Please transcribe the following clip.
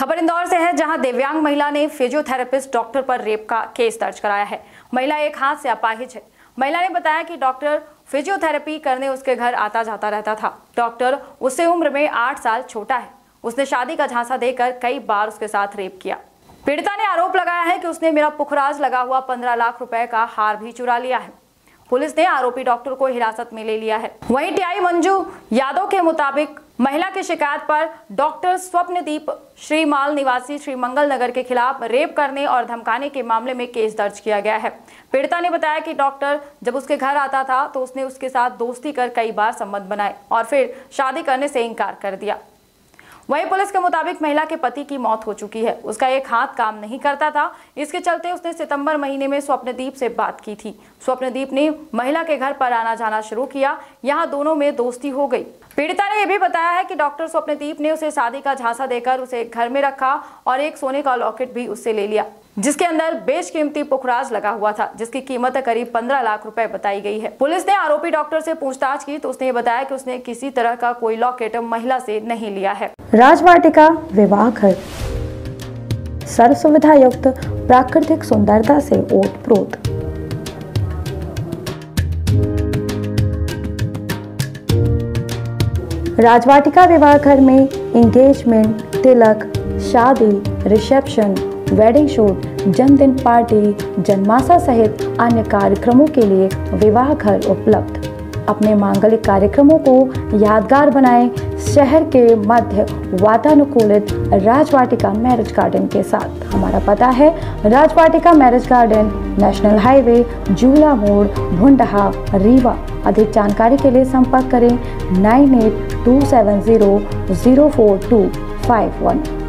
खबर इंदौर से है, जहां दिव्यांग महिला ने फिजियोथेरेपिस्ट डॉक्टर पर रेप का केस दर्ज कराया है। महिला एक हाथ से अपाहिज है। महिला ने बताया कि डॉक्टर फिजियोथेरेपी करने उसके घर आता जाता रहता था। डॉक्टर उससे उम्र में 8 साल छोटा है। उसने शादी का झांसा देकर कई बार उसके साथ रेप किया। पीड़िता ने आरोप लगाया है कि उसने मेरा पुखराज लगा हुआ 15 लाख रुपए का हार भी चुरा लिया है। पुलिस ने आरोपी डॉक्टर को हिरासत में ले लिया है। वहीं टीआई मंजू यादव के मुताबिक महिला की शिकायत पर डॉक्टर स्वप्नदीप श्रीमाल निवासी श्रीमंगल नगर के खिलाफ रेप करने और धमकाने के मामले में केस दर्ज किया गया है। पीड़िता ने बताया कि डॉक्टर जब उसके घर आता था तो उसने उसके साथ दोस्ती कर कई बार संबंध बनाए और फिर शादी करने से इनकार कर दिया। वहीं पुलिस के मुताबिक महिला के पति की मौत हो चुकी है। उसका एक हाथ काम नहीं करता था। इसके चलते उसने सितंबर महीने में स्वप्नदीप से बात की थी। स्वप्नदीप ने महिला के घर पर आना जाना शुरू किया। यहां दोनों में दोस्ती हो गई। पीड़िता ने यह भी बताया है कि डॉक्टर स्वप्नदीप ने उसे शादी का झांसा देकर उसे घर में रखा और एक सोने का लॉकेट भी उससे ले लिया, जिसके अंदर बेशकीमती पुखराज लगा हुआ था, जिसकी कीमत करीब 15 लाख रुपए बताई गई है। पुलिस ने आरोपी डॉक्टर से पूछताछ की तो उसने ये बताया कि उसने किसी तरह का कोई लॉकेट महिला से नहीं लिया है। राजवाटिका विवाह घर सर्व सुविधा युक्त प्राकृतिक सुंदरता से ओतप्रोत। राजवाटिका विवाह घर में एंगेजमेंट, तिलक, शादी, रिसेप्शन, वेडिंग शूट, जन्मदिन पार्टी, जन्माशा सहित अन्य कार्यक्रमों के लिए विवाह घर उपलब्ध। अपने मांगलिक कार्यक्रमों को यादगार बनाएं शहर के मध्य वातानुकूलित राजवाटिका मैरिज गार्डन के साथ। हमारा पता है Rajvatika marriage garden, national highway, Jula मोड़, भुंडहा, रीवा। अधिक जानकारी के लिए संपर्क करें 9827004251।